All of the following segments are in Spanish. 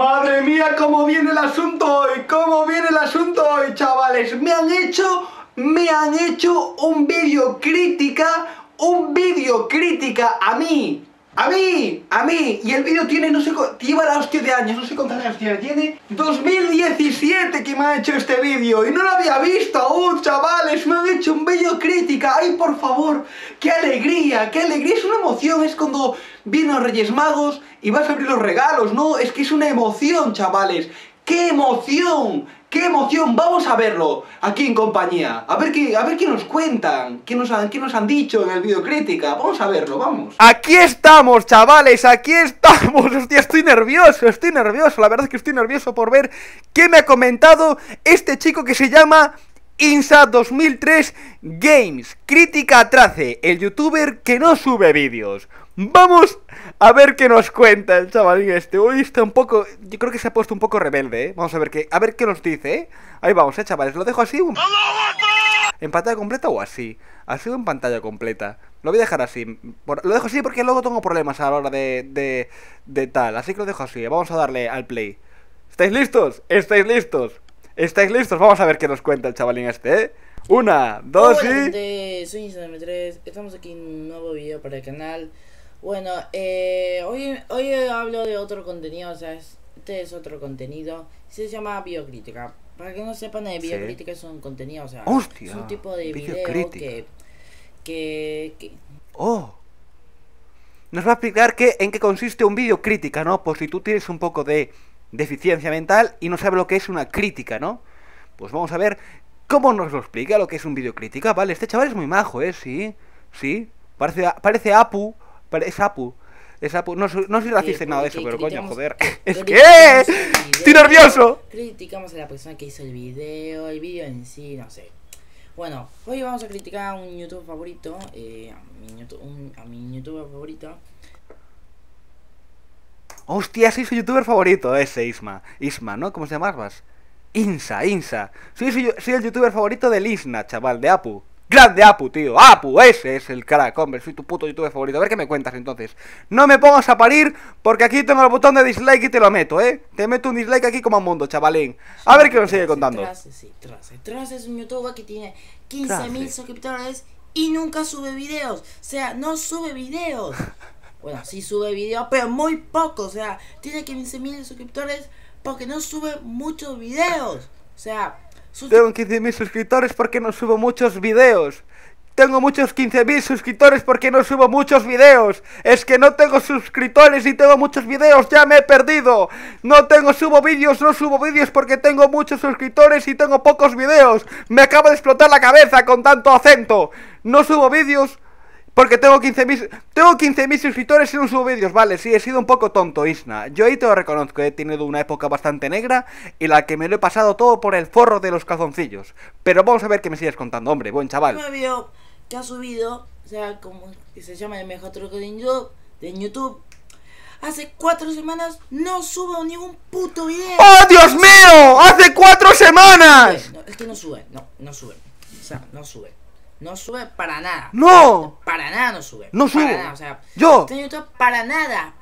Madre mía, cómo viene el asunto hoy, chavales. Me han hecho un vídeo crítica, a mí. Y el vídeo tiene, no sé, lleva la hostia de años, no sé cuántas hostias tiene. 2017 que me ha hecho este vídeo y no lo había visto aún, chavales. Me han hecho un vídeo crítica, ay por favor, qué alegría, es una emoción, es cuando vienen los Reyes Magos y vas a abrir los regalos, ¿no? Es que es una emoción, chavales, qué emoción, vamos a verlo aquí en compañía, a ver qué nos cuentan, qué nos han dicho en el vídeo crítica, vamos a verlo, vamos. Aquí estamos, chavales, aquí estamos, hostia, estoy nervioso, la verdad es que estoy nervioso por ver qué me ha comentado este chico que se llama Insa 2003 Games, crítica a Trace, el youtuber que no sube vídeos. Vamos a ver qué nos cuenta el chavalín este. Hoy está un poco... yo creo que se ha puesto un poco rebelde, ¿eh? Vamos a ver qué nos dice, ¿eh? Ahí vamos, chavales. Lo dejo así. ¿En pantalla completa o así? Así o en pantalla completa. Lo voy a dejar así. Lo dejo así porque luego tengo problemas a la hora de tal. Así que lo dejo así. Vamos a darle al play. ¿Estáis listos? Vamos a ver qué nos cuenta el chavalín este, ¿eh? Una, dos y... Hola, gente. Soy Insa 2003. Estamos aquí en un nuevo video para el canal. Bueno, hoy hablo de otro contenido, o sea, este es otro contenido, se llama videocrítica. Para que no sepan, de videocrítica es un contenido, o sea, hostia, es un tipo de video que... ¡Oh! Nos va a explicar en qué consiste un videocrítica, ¿no? Pues si tú tienes un poco de deficiencia mental y no sabes lo que es una crítica, ¿no? Pues vamos a ver cómo nos lo explica lo que es un videocrítica, ¿vale? Este chaval es muy majo, ¿eh? Sí, sí, parece Apu. Es Apu, no soy racista ni nada de eso, pero coño, joder. Es que estoy nervioso. Criticamos a la persona que hizo el video en sí, no sé. Bueno, hoy vamos a criticar a un youtuber favorito, a mi youtuber favorito. Hostia, soy su youtuber favorito ese, Isma, ¿no? ¿Cómo se llamabas? Insa. Soy el youtuber favorito del Isna, chaval, de Apu. Grande Apu, tío, Apu, ese es el crack, hombre, soy tu puto youtuber favorito. A ver qué me cuentas entonces. No me pongas a parir porque aquí tengo el botón de dislike y te lo meto, te meto un dislike aquí como a mundo, chavalín. A ver qué nos sigue contando. Trace es un youtuber que tiene 15.000 suscriptores y nunca sube videos, o sea, no sube videos. Bueno, sí sube videos, pero muy poco, o sea, tiene 15.000 suscriptores porque no sube muchos videos, o sea... Tengo 15.000 suscriptores porque no subo muchos videos. Tengo muchos 15.000 suscriptores porque no subo muchos videos. Es que no tengo suscriptores y tengo muchos videos, ya me he perdido. No subo vídeos porque tengo muchos suscriptores y tengo pocos videos. Me acaba de explotar la cabeza con tanto acento. No subo vídeos porque tengo 15.000 suscriptores y no subo vídeos. Vale, sí, he sido un poco tonto, Isna. Yo ahí te lo reconozco, he tenido una época bastante negra y la que me lo he pasado todo por el forro de los calzoncillos. Pero vamos a ver qué me sigues contando, hombre, buen chaval. El video que ha subido, o sea, como se llama el mejor truco de YouTube, hace 4 semanas no subo ningún puto video. ¡Oh, Dios mío! ¡Hace 4 semanas! No, es que no sube, o sea, no sube. No sube para nada. ¡No! Para nada no sube. No sube. Para nada, o sea, yo. Está en YouTube para nada.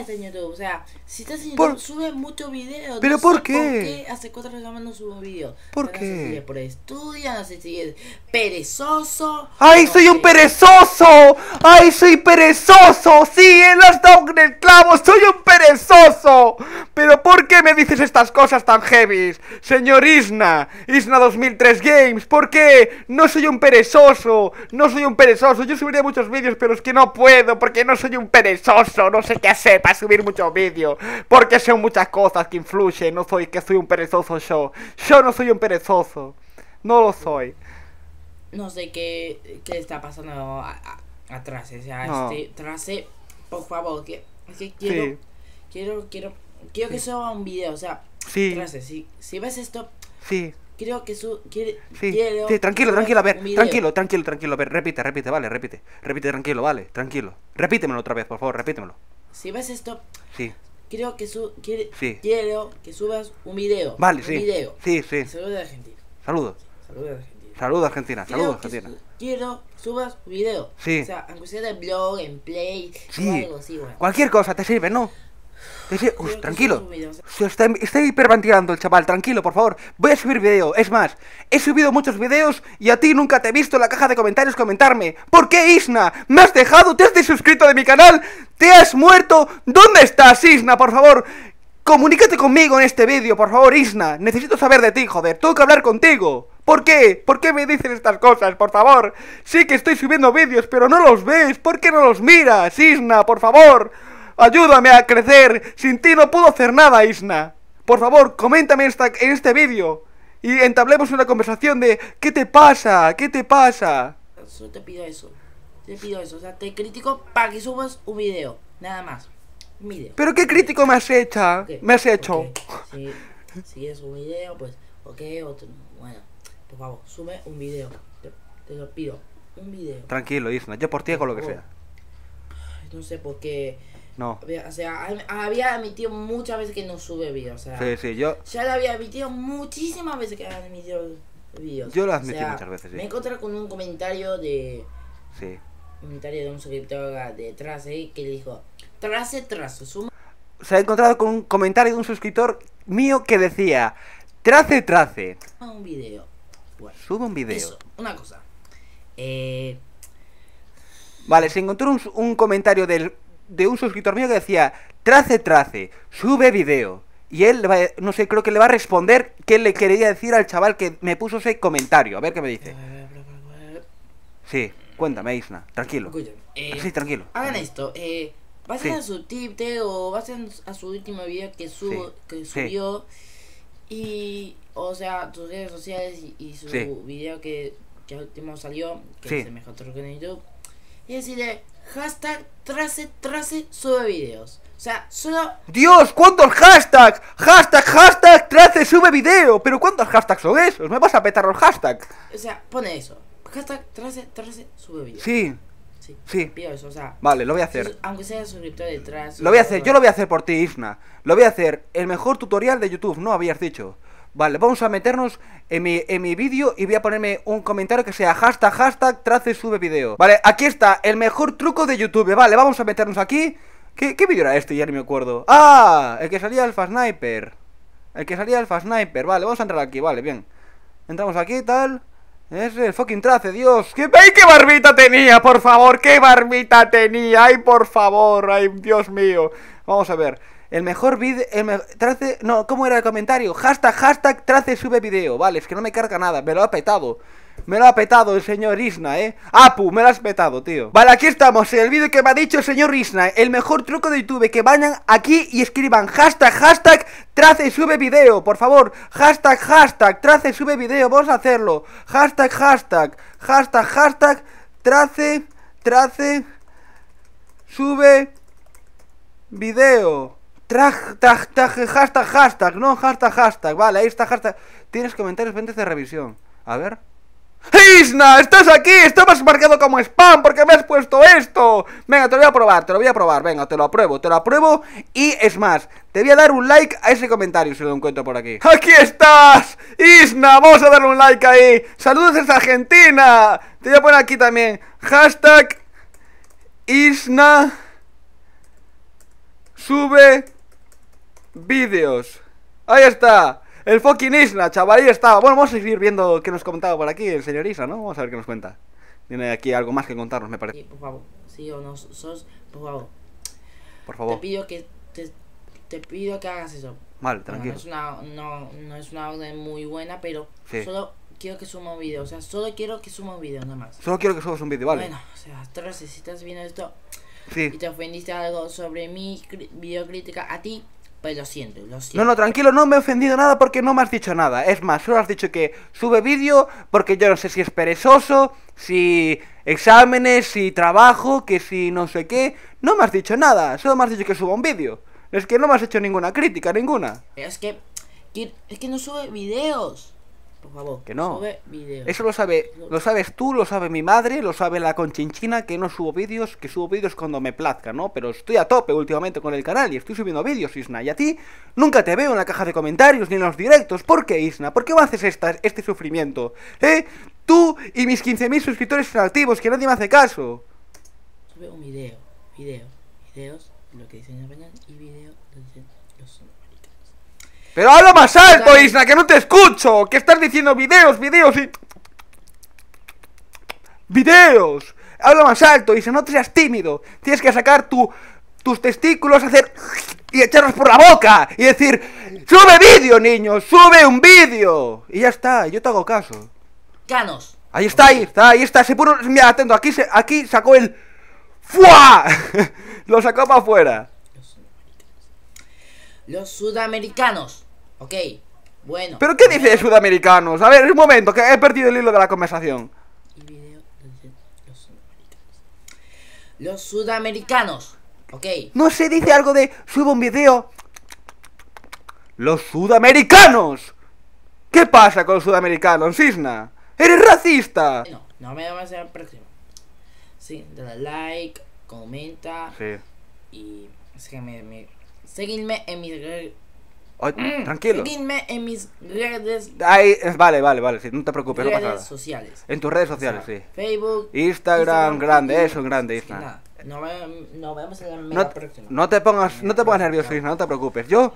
Está en YouTube. O sea, si estás en YouTube, sube mucho video. ¿Pero no por qué? Hace 4 semanas no subo video. ¿Por qué? No sé si es por estudio, no sé si es perezoso. ¡Ay, no soy un perezoso! ¡Ay, soy perezoso! ¡Sí, él ha estado en el clavo! ¡Soy un perezoso! ¿Pero por qué me dices estas cosas tan heavies? Señor Isna, Isna 2003 Games, ¿por qué? No soy un perezoso. No soy un perezoso, yo subiría muchos vídeos, pero es que no puedo, porque no soy un perezoso, no sé qué hacer para subir muchos vídeos, porque son muchas cosas que influyen, no soy que soy un perezoso yo no soy un perezoso, no lo soy. No sé qué está pasando a Trace, o sea, no. Trace, por favor, que quiero, sí. quiero que suba un video, o sea, sí. Trace, si ves esto, sí. Creo que su... Sí, tranquilo, a ver, tranquilo, a ver, repite, vale, repite, tranquilo, vale, repítemelo otra vez, por favor, repítemelo. Si ves esto, sí. Creo que quiero que subas un video. Vale, sí. Saludos de Argentina. Saludos, Argentina. Quiero que subas un video. Sí. O sea, aunque sea de blog, en play, o algo así, bueno. Cualquier cosa te sirve, ¿no? Tranquilo. Se está hiperventilando el chaval, tranquilo, por favor. Voy a subir video, es más, he subido muchos videos y a ti nunca te he visto en la caja de comentarios comentarme. ¿Por qué, Isna? ¿Me has dejado? ¿Te has desuscrito de mi canal? ¿Te has muerto? ¿Dónde estás, Isna? Por favor, comunícate conmigo en este vídeo, por favor, Isna. Necesito saber de ti, joder, tengo que hablar contigo. ¿Por qué? ¿Por qué me dicen estas cosas? Por favor, sí que estoy subiendo vídeos, pero no los ves. ¿Por qué no los miras, Isna? Por favor, ayúdame a crecer. Sin ti no puedo hacer nada, Isna. Por favor, coméntame en este vídeo y entablemos una conversación de ¿qué te pasa? ¿Qué te pasa? Solo te pido eso. Te pido eso, o sea, te critico para que subas un video, nada más. Un video. ¿Pero qué crítico me has hecho? Okay. ¿Me has hecho? Okay. Si es un video, pues ok, otro. Bueno, por favor, sube un video. Te lo pido, un video. Tranquilo, Isna, yo por ti hago lo que sea. No sé por qué. No. O sea, había admitido muchas veces que no sube videos. O sea, sí, yo. Ya lo había admitido muchísimas veces que había admitido videos. Yo lo admití, o sea, muchas veces, sí. Me encontré con un comentario de. Sí. Comentario de un suscriptor de Trace que le dijo: Trace, suma. Se ha encontrado con un comentario de un suscriptor mío que decía: Trace. Sube un video. Bueno, sube un video. Eso, una cosa. Vale, se encontró un comentario de un suscriptor mío que decía: Trace, sube video. Y él, no sé, creo que le va a responder qué le quería decir al chaval que me puso ese comentario. A ver qué me dice. Sí. Cuéntame, Isna, tranquilo. Sí, tranquilo. Hagan esto, vayan a su o vayan a su último video que subió, y o sea, sus redes sociales y su video que último salió, que se mejoró en YouTube, y decirle #trace sube videos. O sea, solo... ¡Dios! ¿Cuántos hashtags? #, Trace sube video. ¿Pero cuántos hashtags son esos? ¿Me vas a petar los hashtags? O sea, pone eso. #Trace sube video. Sí. Pido eso, o sea, vale, lo voy a hacer. Aunque sea suscriptor de Trace. Lo voy a hacer, yo lo voy a hacer por ti, Isna. Lo voy a hacer. El mejor tutorial de YouTube, ¿no? Habías dicho. Vale, vamos a meternos en mi vídeo y voy a ponerme un comentario que sea # Trace sube video. Vale, aquí está, el mejor truco de YouTube. Vale, vamos a meternos aquí. ¿Qué vídeo era este? Ya ni me acuerdo. ¡Ah! El que salía Alpha Sniper. Vale, vamos a entrar aquí, vale, bien. Entramos aquí, tal. Es el fucking Trace, Dios. ¡Ay, qué barbita tenía, por favor! ¡Qué barbita tenía! ¡Ay, por favor! ¡Ay, Dios mío! Vamos a ver. El mejor vídeo... Trace... No, ¿cómo era el comentario? # Trace sube video. Vale, es que no me carga nada. Me lo ha petado. Me lo ha petado el señor Isna, ¿eh? Apu, me lo has petado, tío. Vale, aquí estamos. El vídeo que me ha dicho el señor Isna. El mejor truco de YouTube. Que vayan aquí y escriban # Trace sube video, por favor. # Trace sube video. Vamos a hacerlo. # Trace sube video. #, no, #. Vale, ahí está #. Tienes comentarios pendientes de revisión. A ver. ¡Isna! ¡Estás aquí! ¡Estabas marcado como spam! ¿Por qué me has puesto esto? Venga, te lo voy a probar. Venga, te lo apruebo. Y es más, te voy a dar un like a ese comentario si lo encuentro por aquí. ¡Aquí estás! ¡Isna! ¡Vamos a darle un like ahí! ¡Saludos desde Argentina! Te voy a poner aquí también #Isna sube vídeos. Ahí está. El fucking Isna, chaval, ahí estaba. Bueno, vamos a seguir viendo qué nos comentaba por aquí el señor Isna, ¿no? Vamos a ver qué nos cuenta. Tiene aquí algo más que contarnos, me parece. Sí, por favor, sí o no sos, por favor. Por favor. Te pido que hagas eso. Vale, tranquilo. Bueno, no es una orden muy buena, pero solo quiero que suma un video. O sea, solo quiero que suma un video, nada más. Solo quiero que subas un video, vale. Bueno, o sea, Trace, si estás viendo esto y te ofendiste algo sobre mi videocrítica a ti, pues lo siento. No, tranquilo, no me he ofendido nada porque no me has dicho nada. Es más, solo has dicho que sube vídeo porque yo no sé si es perezoso, si exámenes, si trabajo, que si no sé qué. No me has dicho nada, solo me has dicho que suba un vídeo. Es que no me has hecho ninguna crítica, ninguna. Es que no sube videos. Por favor, que no sube videos. Eso lo sabes tú, lo sabe mi madre, lo sabe la conchinchina, que no subo vídeos, que subo vídeos cuando me plazca, ¿no? Pero estoy a tope últimamente con el canal y estoy subiendo vídeos, Isna. Y a ti nunca te veo en la caja de comentarios ni en los directos. ¿Por qué, Isna? ¿Por qué me haces este sufrimiento? ¿Eh? Tú y mis 15.000 suscriptores activos, que nadie me hace caso. Sube un video, videos, lo que dicen en español, y video. Pero habla más alto, Isla, que no te escucho. Que estás diciendo videos y... ¡Videos! Habla más alto, Isla, no te seas tímido. Tienes que sacar tus testículos, hacer... y echarlos por la boca y decir: ¡sube vídeo, niño! ¡Sube un vídeo! Y ya está, yo te hago caso. ¡Canos! Ahí está, ahí está, ahí está. Se puso... Mira, atento, aquí sacó el... ¡Fua! Lo sacó para afuera. Los sudamericanos. Ok, bueno. ¿Pero qué dice sudamericanos? A ver, un momento, que he perdido el hilo de la conversación. Los sudamericanos. Ok. No se dice algo de subo un video. Los sudamericanos. ¿Qué pasa con los sudamericanos, Cisna? ¡Eres racista! No, no me vas a hacer el próximo. Sí, dale like, comenta. Sí. Y seguidme en mis redes. Tranquilo. Seguidme en mis redes. Ahí, vale, sí, no te preocupes, no pasa nada. Sociales. En tus redes sociales, o sea, sí. Facebook, Instagram, grande, eso, grande, Instagram. No vemos en la próxima. No te pongas nervioso, Isna, no te preocupes. Yo...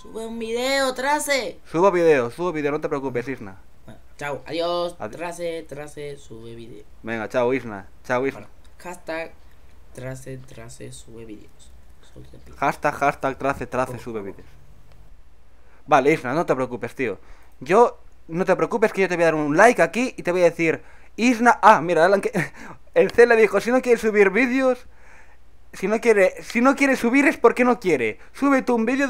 Sube un video, Trace. Subo video, no te preocupes, Isna. Bueno, chao, adiós. Trace, sube video. Venga, chao, Isna. Bueno, hashtag Trace, sube videos. Hashtag Trace, sube videos. Vale, Isna, no te preocupes, tío. No te preocupes, que yo te voy a dar un like aquí y te voy a decir: Isna, mira, el C le dijo: si no quieres subir vídeos, si no quiere subir es porque no quiere. Sube tú un vídeo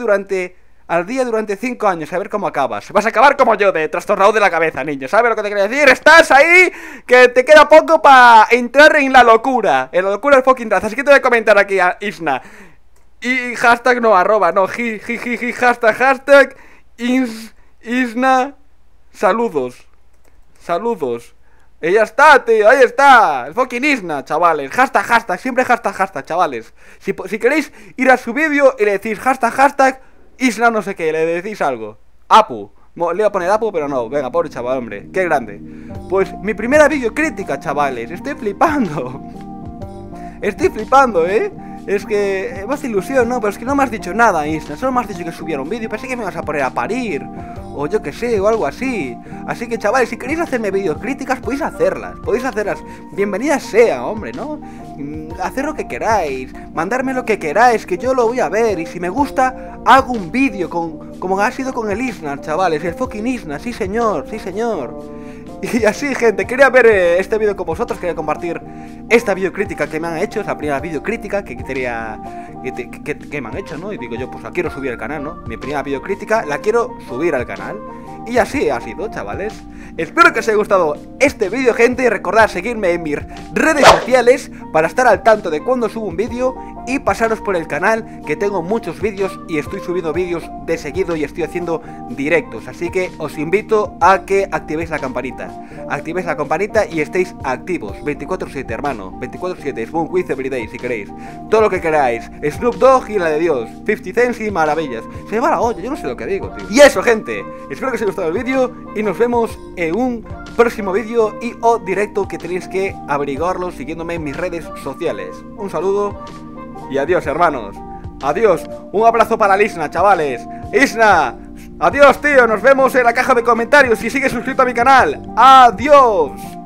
al día durante 5 años, a ver cómo acabas. Vas a acabar como yo, de trastornado de la cabeza, niño. ¿Sabes lo que te quería decir? Estás ahí, que te queda poco para entrar en la locura. En la locura del fucking Trace. Así que te voy a comentar aquí a Isna. Y hashtag no, arroba, no, hashtag Isna. Saludos. Y ya está, tío, ahí está. El fucking Isna, chavales. Hashtag, siempre hashtag, chavales. Si queréis ir a su vídeo y le decís hashtag Isla no sé qué, le decís algo. Apu. Le iba a poner Apu, pero no. Venga, pobre chaval, hombre. Qué grande. Pues mi primera videocrítica, chavales. Estoy flipando, ¿eh? Es que... Más ilusión, ¿no? Pero es que no me has dicho nada, Isla. Solo me has dicho que subiera un vídeo. Pensé que me ibas a poner a parir. O yo que sé, o algo así. Así que, chavales, si queréis hacerme videocríticas, podéis hacerlas. Bienvenidas sea, hombre, ¿no? Hacer lo que queráis, mandarme lo que queráis, que yo lo voy a ver. Y si me gusta, hago un vídeo como ha sido con el Isna, chavales. El fucking Isna, sí señor. Y así, gente, quería ver este vídeo con vosotros. Quería compartir esta videocrítica que me han hecho. Es la primera videocrítica que me han hecho, ¿no? Y digo yo, pues la quiero subir al canal, ¿no? Mi primera videocrítica la quiero subir al canal. Y así ha sido, chavales. Espero que os haya gustado este vídeo, gente. Y recordad seguirme en mis redes sociales para estar al tanto de cuando subo un vídeo. Y pasaros por el canal, que tengo muchos vídeos y estoy subiendo vídeos de seguido y estoy haciendo directos. Así que os invito a que activéis la campanita. Activéis la campanita y estéis activos. 24/7, hermano. 24/7, Spoon Quiz Everyday, si queréis. Todo lo que queráis. Snoop Dogg y la de Dios. 50 Cent y maravillas. Se me va la olla, yo no sé lo que digo, tío. Y eso, gente. Espero que os haya gustado el vídeo y nos vemos en un próximo vídeo y o directo que tenéis que averiguarlo siguiéndome en mis redes sociales. Un saludo y adiós, hermanos. Adiós. Un abrazo para Isna, chavales. Isna, adiós, tío. Nos vemos en la caja de comentarios. Si sigues suscrito a mi canal. Adiós.